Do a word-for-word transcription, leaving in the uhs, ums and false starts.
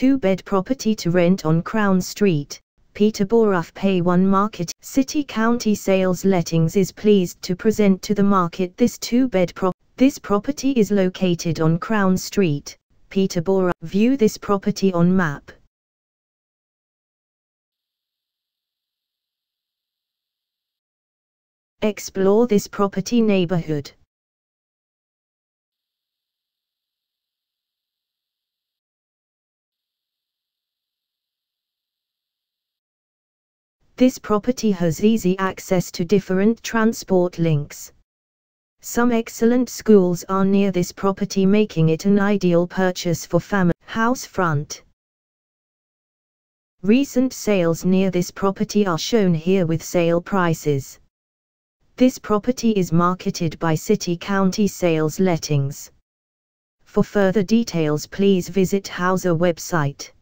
two-bed property to rent on Crown Street, Peterborough, Pay one Market. City County Sales Lettings is pleased to present to the market this two-bed prop. This property is located on Crown Street, Peterborough. View this property on map. Explore this property neighborhood. This property has easy access to different transport links. Some excellent schools are near this property, making it an ideal purchase for families. House front. Recent sales near this property are shown here with sale prices. This property is marketed by City County Sales Lettings. For further details, please visit Houser website.